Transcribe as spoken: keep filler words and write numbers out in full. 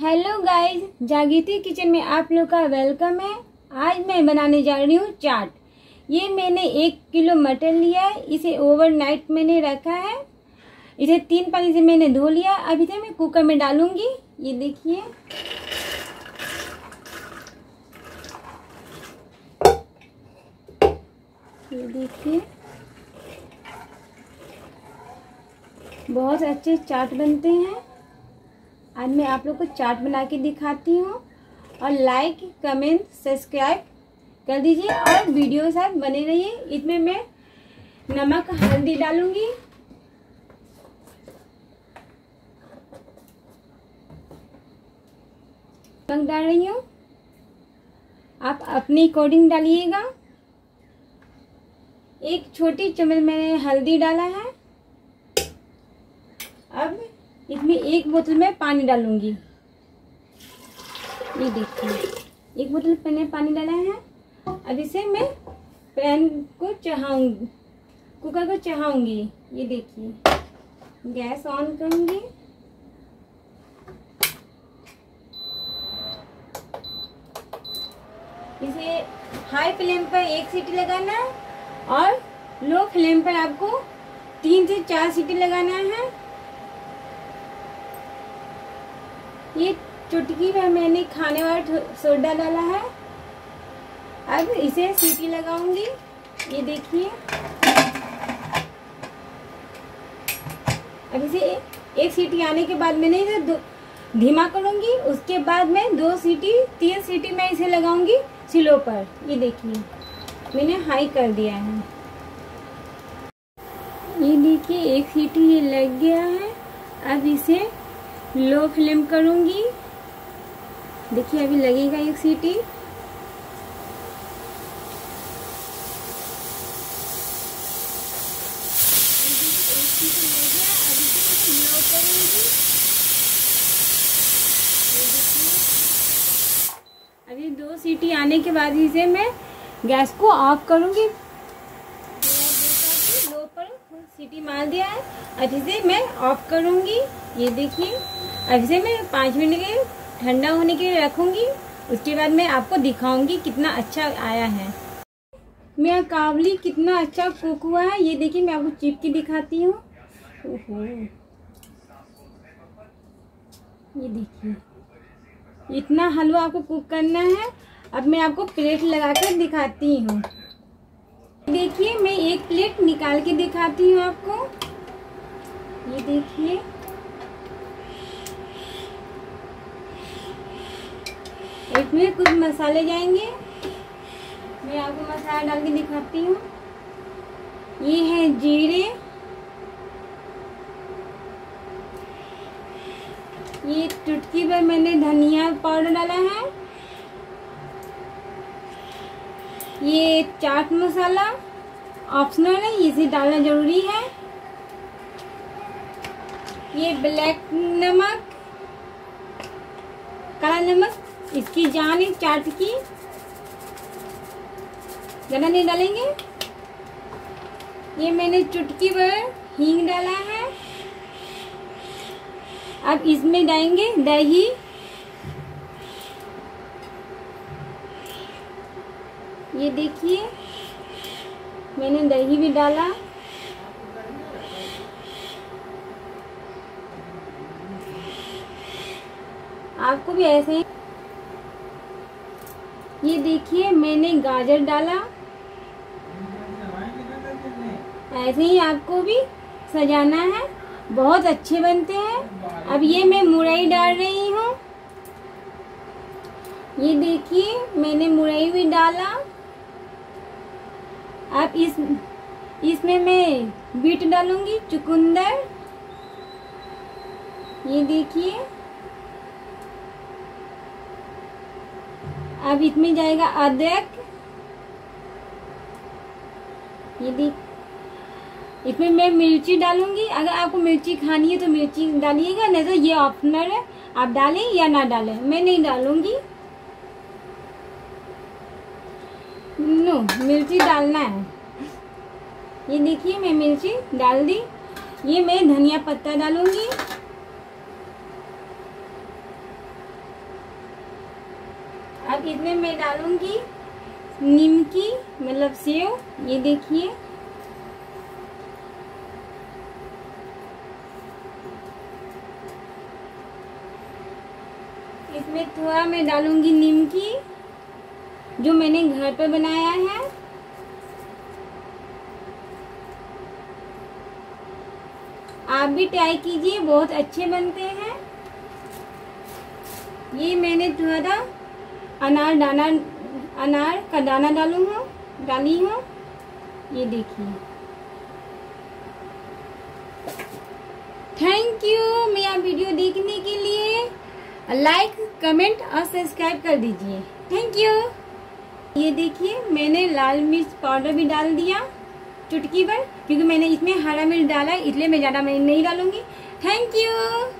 Hello guys, जागृति kitchen में आप लोग का वेलकम है। आज मैं बनाने जा रही हूँ चाट। ये मैंने एक किलो मटन लिया है, इसे ओवरनाइट मैंने रखा है। इसे तीन पानी से मैंने धो लिया। अब इसे मैं कुकर में डालूंगी। ये देखिए, ये देखिए बहुत अच्छे चाट बनते हैं। आज मैं आप लोग को चाट बना के दिखाती हूँ। और लाइक कमेंट सब्सक्राइब कर दीजिए और वीडियो साथ बने रहिए। इसमें मैं नमक हल्दी डालूंगी। नमक डाल रही हूँ, आप अपने अकॉर्डिंग डालिएगा। एक छोटी चम्मच मैंने हल्दी डाला है। अब इसमें एक बोतल में पानी डालूंगी। ये देखिए, एक बोतल मैंने पानी डाला है। अब इसे मैं पैन को चढ़ाऊंगी, कुकर को चढ़ाऊंगी। ये देखिए, गैस ऑन करूंगी। इसे हाई फ्लेम पर एक सीटी लगाना है और लो फ्लेम पर आपको तीन से चार सीटी लगाना है। ये चुटकी में मैंने खाने वाला सोडा डाला है। अब इसे सीटी लगाऊंगी। ये देखिए, अब इसे एक सीटी आने के बाद मैंने इसे दो धीमा करूंगी। उसके बाद मैं दो सीटी तीन सीटी मैं इसे लगाऊंगी सिलो पर। ये देखिए, मैंने हाई कर दिया है। ये देखिए, एक सीटी ये लग गया है। अब इसे लो फ्लेम करूंगी। देखिए, अभी लगेगा एक सीटी। एक सीटी लग गया, अभी इसे लो करूंगी। अभी दो सीटी आने के बाद इसे मैं गैस को ऑफ करूंगी। लो पर सीटी मार दिया है। अब इसे मैं ऑफ करूंगी। ये देखिए, अब इसे मैं पाँच मिनट के ठंडा होने के लिए रखूंगी। उसके बाद मैं आपको दिखाऊंगी कितना अच्छा आया है। मेरा काबली कितना अच्छा कुक हुआ है। ये देखिए, मैं आपको चिप के दिखाती हूँ। ये देखिए, इतना हलवा आपको कुक करना है। अब मैं आपको प्लेट लगा कर दिखाती हूँ। देखिए, मैं एक प्लेट निकाल के दिखाती हूँ आपको। ये देखिए, इसमें कुछ मसाले जाएंगे। मैं आपको मसाला डाल के दिखाती हूँ। ये है जीरे, ये चुटकी भर मैंने धनिया पाउडर डाला है, ये चाट मसाला ऑप्शनल है, इसे डालना जरूरी है, ये ब्लैक नमक, काला नमक, इसकी जान है चाट की, ज़्यादा नहीं डालेंगे। ये मैंने चुटकी भर हींग डाला है। अब इसमें डालेंगे दही, ये देखिए मैंने दही भी डाला। आपको भी ऐसे ही, ये देखिए मैंने गाजर डाला। ऐसे ही आपको भी सजाना है। बहुत अच्छे बनते हैं। अब ये मैं मुरई डाल रही हूँ। ये देखिए, मैंने मुरई भी डाला। अब इस इसमें मैं बीट डालूंगी, चुकंदर। ये देखिए, अब इसमें जाएगा अदरक। ये देख, इसमें मैं मिर्ची डालूंगी। अगर आपको मिर्ची खानी है तो मिर्ची डालिएगा, नहीं तो ये ऑप्शनल है, आप डालें या ना डालें। मैं नहीं डालूंगी, नो मिर्ची डालना है। ये देखिए, मैं मिर्ची डाल दी। ये मैं धनिया पत्ता डालूंगी। अब इसमें मैं डालूंगी नीमकी मतलब सेव। ये देखिए इसमें थोड़ा मैं डालूंगी नीमकी जो मैंने घर पे बनाया है। आप भी ट्राई कीजिए, बहुत अच्छे बनते हैं। ये मैंने थोड़ा अनार दाना अनार का दाना डालू हूँ डाली हूँ। ये देखिए। थैंक यू मेरा वीडियो देखने के लिए। लाइक कमेंट और सब्सक्राइब कर दीजिए। Thank you. ये देखिए मैंने लाल मिर्च पाउडर भी डाल दिया चुटकी भर, क्योंकि मैंने इसमें हरा मिर्च डाला इसलिए मैं ज़्यादा मैं नहीं डालूंगी। Thank you.